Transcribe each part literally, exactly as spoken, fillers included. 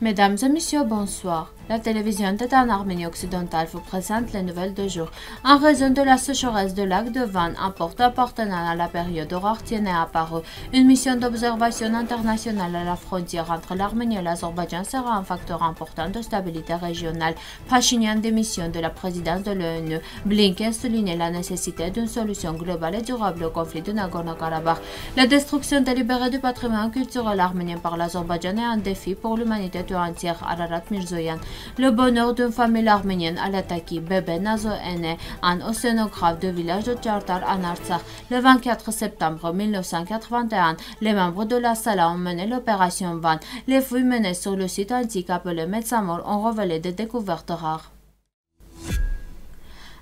Mesdames et messieurs, bonsoir. La télévision d'État en Arménie occidentale vous présente les nouvelles de jour. En raison de la sécheresse du lac de Van, un port appartenant à la période urartienne est apparu. Une mission d'observation internationale à la frontière entre l'Arménie et l'Azerbaïdjan sera un facteur important de stabilité régionale. Pashinyan démissionne de la présidence de l'ONU. Blinken souligne la nécessité d'une solution globale et durable au conflit de Nagorno-Karabakh. La destruction délibérée du patrimoine culturel arménien par l'Azerbaïdjan est un défi pour l'humanité tout entière. Ararat Mirzoyan. Le bonheur d'une famille arménienne à Lattaquié, bébé Nazo est né, un océanographe du village de Tchartar en Artsakh. Le vingt-quatre septembre mille neuf cent quatre-vingt-un, les membres de la Sala ont mené l'opération Van. Les fouilles menées sur le site antique appelé Metsamor ont révélé des découvertes rares.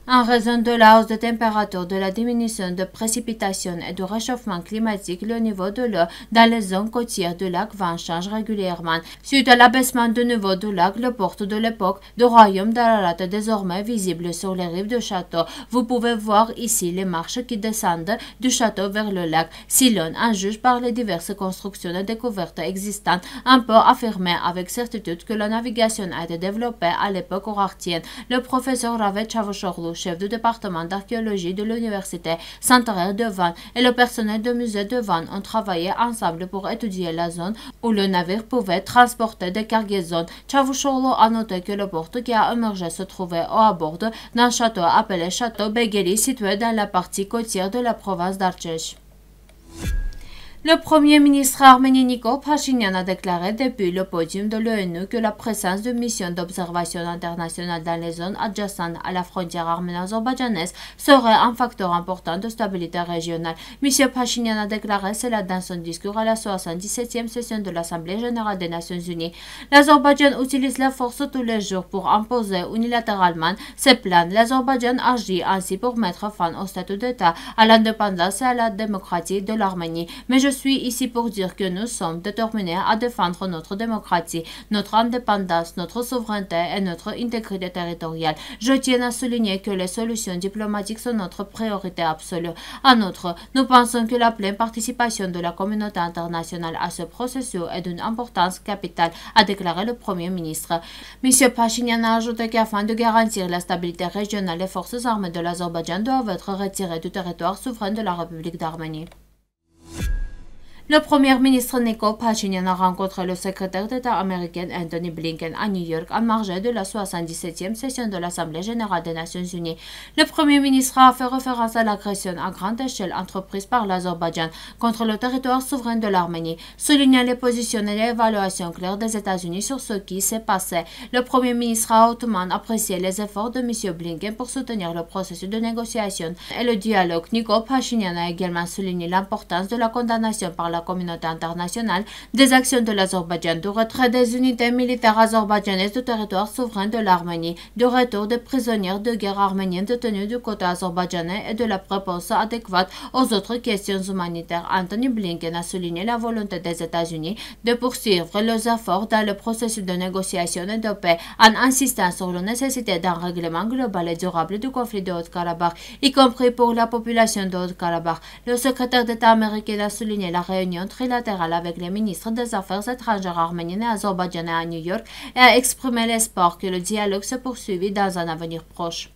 En raison de la hausse de température, de la diminution de précipitations et du réchauffement climatique, le niveau de l'eau dans les zones côtières du lac Van change régulièrement. Suite à l'abaissement du niveau du lac, le port de l'époque du royaume d'Ararat est désormais visible sur les rives du château. Vous pouvez voir ici les marches qui descendent du château vers le lac. Si l'on en juge par les diverses constructions et découvertes existantes, on peut affirmer avec certitude que la navigation a été développée à l'époque urartienne. Le professeur Ravaz Chavushoghlu, chef du département d'archéologie de l'université centenaire de Van, et le personnel du musée de Van ont travaillé ensemble pour étudier la zone où le navire pouvait transporter des cargaisons. Chavushoghlu a noté que le port qui a émergé se trouvait au abord d'un château appelé Château Begeli, situé dans la partie côtière de la province d'Artsakh. Le premier ministre arménien Nikol Pashinyan a déclaré depuis le podium de l'ONU que la présence de missions d'observation internationale dans les zones adjacentes à la frontière arméno-azerbaïdjanaise serait un facteur important de stabilité régionale. M. Pashinyan a déclaré cela dans son discours à la soixante-dix-septième session de l'Assemblée générale des Nations unies. L'Azerbaïdjan utilise la force tous les jours pour imposer unilatéralement ses plans. L'Azerbaïdjan agit ainsi pour mettre fin au statut d'État, à l'indépendance et à la démocratie de l'Arménie. Mais je Je suis ici pour dire que nous sommes déterminés à défendre notre démocratie, notre indépendance, notre souveraineté et notre intégrité territoriale. Je tiens à souligner que les solutions diplomatiques sont notre priorité absolue. En outre, nous pensons que la pleine participation de la communauté internationale à ce processus est d'une importance capitale, a déclaré le Premier ministre. M. Pashinyan a ajouté qu'afin de garantir la stabilité régionale, les forces armées de l'Azerbaïdjan doivent être retirées du territoire souverain de la République d'Arménie. Le premier ministre Nikol Pashinyan a rencontré le secrétaire d'État américain Antony Blinken à New York en marge de la soixante-dix-septième session de l'Assemblée générale des Nations unies. Le premier ministre a fait référence à l'agression à grande échelle entreprise par l'Azerbaïdjan contre le territoire souverain de l'Arménie, soulignant les positions et les évaluations claires des États-Unis sur ce qui s'est passé. Le premier ministre a hautement apprécié les efforts de M. Blinken pour soutenir le processus de négociation et le dialogue. Nikol Pashinyan a également souligné l'importance de la condamnation par la la communauté internationale des actions de l'Azerbaïdjan, du retrait des unités militaires azerbaïdjanaises du territoire souverain de l'Arménie, du retour des prisonniers de guerre arméniens détenus du côté azerbaïdjanais et de la réponse adéquate aux autres questions humanitaires. Antony Blinken a souligné la volonté des États-Unis de poursuivre leurs efforts dans le processus de négociation et de paix, en insistant sur la nécessité d'un règlement global et durable du conflit de Haute-Karabakh, y compris pour la population de Haute-Karabakh. Le secrétaire d'État américain a souligné la réunion trilatérale avec les ministres des Affaires étrangères arméniennes et azerbaïdjanais à New York et a exprimé l'espoir que le dialogue se poursuive dans un avenir proche.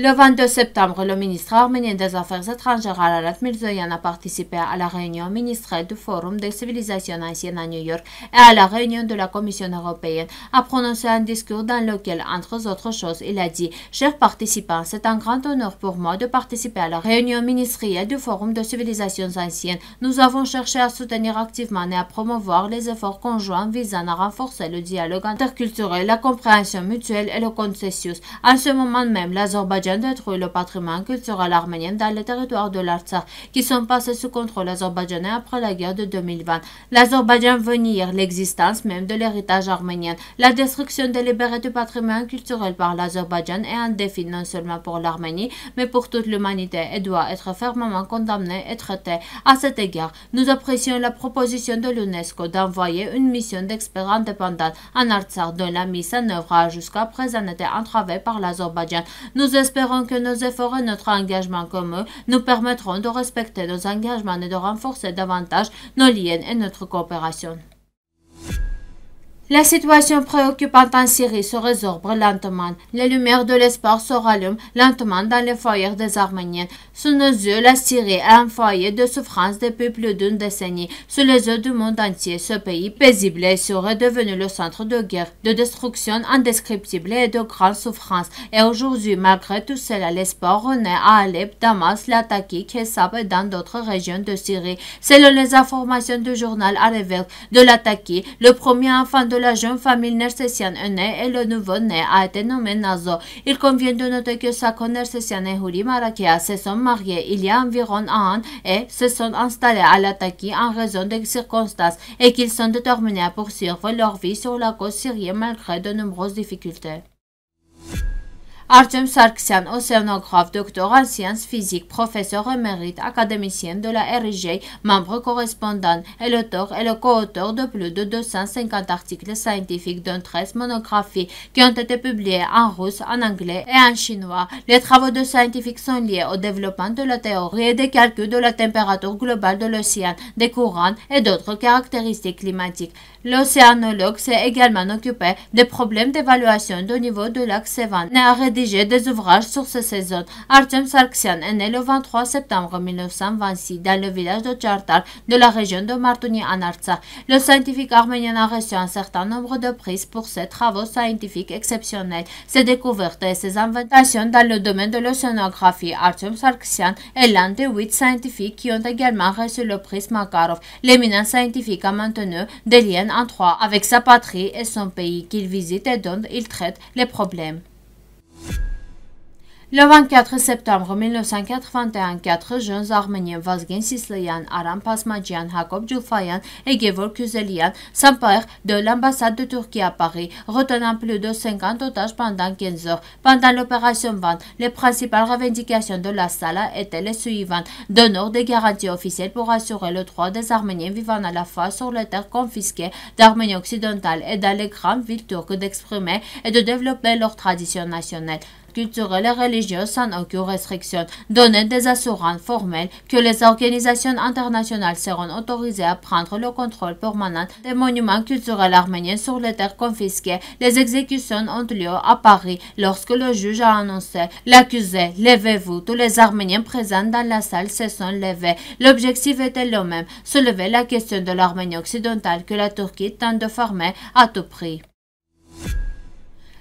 Le vingt-deux septembre, le ministre arménien des Affaires étrangères Ararat Mirzoyan a participé à la réunion ministérielle du Forum des civilisations anciennes à New York et à la réunion de la Commission européenne, a prononcé un discours dans lequel, entre autres choses, il a dit « Chers participants, c'est un grand honneur pour moi de participer à la réunion ministérielle du Forum des civilisations anciennes. Nous avons cherché à soutenir activement et à promouvoir les efforts conjoints visant à renforcer le dialogue interculturel, la compréhension mutuelle et le consensus. En ce moment même, l'Azerbaïdjan détruit le patrimoine culturel arménien dans les territoires de l'Artsar qui sont passés sous contrôle azerbaïdjanais après la guerre de deux mille vingt. L'Azerbaïdjan veut nier l'existence même de l'héritage arménien. La destruction délibérée du patrimoine culturel par l'Azerbaïdjan est un défi non seulement pour l'Arménie, mais pour toute l'humanité et doit être fermement condamnée et traitée. À cet égard, nous apprécions la proposition de l'UNESCO d'envoyer une mission d'experts indépendants en Artsar dont la mise en œuvre a jusqu'à présent été entravée par l'Azerbaïdjan. Nous espérons Espérons que nos efforts et notre engagement commun nous permettront de respecter nos engagements et de renforcer davantage nos liens et notre coopération. La situation préoccupante en Syrie se résorbe lentement. Les lumières de l'espoir se rallument lentement dans les foyers des Arméniens. Sous nos yeux, la Syrie est un foyer de souffrance depuis plus d'une décennie. Sous les yeux du monde entier, ce pays paisible et sûr est devenu le centre de guerre, de destruction indescriptible et de grandes souffrances. Et aujourd'hui, malgré tout cela, l'espoir renaît à Alep, Damas, Lattaquié, Kessab et dans d'autres régions de Syrie. Selon les informations du journal Arevell de Lattaquié, le premier enfant de la jeune famille Nersesian est née et le nouveau-né a été nommé Nazo. Il convient de noter que Sako Nersesian et Houli Marakia se sont mariés il y a environ un an et se sont installés à Lattaquié en raison des circonstances et qu'ils sont déterminés à poursuivre leur vie sur la côte syrienne malgré de nombreuses difficultés. Artyom Sarkisyan, océanographe, docteur en sciences physiques, professeur émérite, académicien de la R I G, membre correspondant, est l'auteur et le co-auteur de plus de deux cent cinquante articles scientifiques dont treize monographies qui ont été publiés en russe, en anglais et en chinois. Les travaux de scientifiques sont liés au développement de la théorie et des calculs de la température globale de l'océan, des courants et d'autres caractéristiques climatiques. L'océanologue s'est également occupé des problèmes d'évaluation du niveau du lac Sevan et a rédigé des ouvrages sur ces saisons. Artyom Sarkisyan est né le vingt-trois septembre mille neuf cent vingt-six dans le village de Tchartar de la région de Martuni en Artsakh. Le scientifique arménien a reçu un certain nombre de prix pour ses travaux scientifiques exceptionnels, ses découvertes et ses inventations dans le domaine de l'océanographie. Artyom Sarkisyan est l'un des huit scientifiques qui ont également reçu le prix Makarov. L'éminent scientifique a maintenu des liens en trois avec sa patrie et son pays qu'il visite et dont il traite les problèmes. Le vingt-quatre septembre mille neuf cent quatre-vingt-un, quatre jeunes Arméniens, Vazgen Sisleyan, Aram Pasmadjian, Hakob Djufayan et Gevol Kuzelyan, s'emparent de l'ambassade de Turquie à Paris, retenant plus de cinquante otages pendant quinze heures. Pendant l'opération Van, les principales revendications de la Sala étaient les suivantes: d'honneur des garanties officielles pour assurer le droit des Arméniens vivant à la fois sur les terres confisquées d'Arménie occidentale et dans les grandes villes turques d'exprimer et de développer leur tradition nationale, culturelle et religieuse sans aucune restriction, donner des assurances formelles que les organisations internationales seront autorisées à prendre le contrôle permanent des monuments culturels arméniens sur les terres confisquées. Les exécutions ont lieu à Paris lorsque le juge a annoncé: l'accusé, levez-vous. Tous les Arméniens présents dans la salle se sont levés. L'objectif était le même, soulever la question de l'Arménie occidentale que la Turquie tente de fermer à tout prix.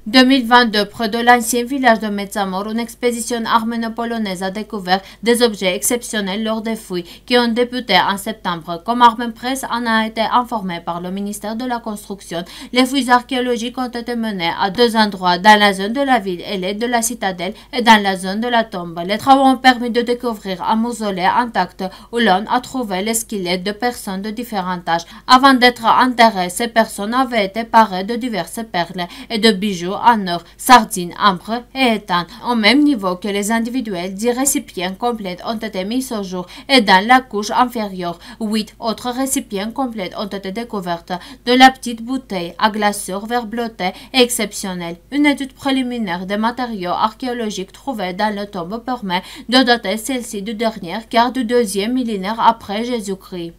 deux mille vingt-deux, près de l'ancien village de Metsamor, une expédition arméno-polonaise a découvert des objets exceptionnels lors des fouilles qui ont débuté en septembre. Comme Arménie-Presse en a été informé par le ministère de la Construction, les fouilles archéologiques ont été menées à deux endroits, dans la zone de la ville ailée de la citadelle et dans la zone de la tombe. Les travaux ont permis de découvrir un mausolée intact où l'on a trouvé les squelettes de personnes de différents âges. Avant d'être enterrées, ces personnes avaient été parées de diverses perles et de bijoux en or, sardines, ambre et étain, au même niveau que les individuels. Dix récipients complets ont été mis au jour et dans la couche inférieure, huit autres récipients complets ont été découverts. De la petite bouteille à glaçure vertbleutée et exceptionnelle. Une étude préliminaire des matériaux archéologiques trouvés dans le tombe permet de dater celle-ci du dernier quart du deuxième millénaire après Jésus-Christ.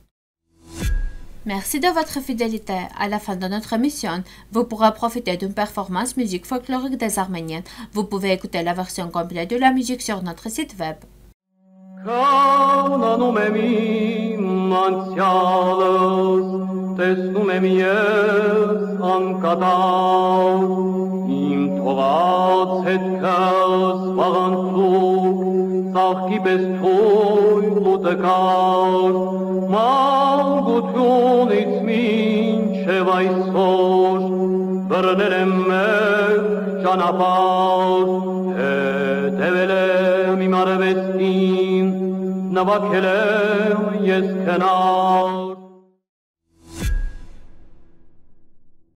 Merci de votre fidélité. À la fin de notre émission, vous pourrez profiter d'une performance musique folklorique des Arméniens. Vous pouvez écouter la version complète de la musique sur notre site web. Սաղքի պես թոյ մոտկար, մաղգությունից մինչև այսօր, բրներ եմ մեկ ճանապար, հետևել եմ իմ արվեստին, նվակել եմ ես կնար։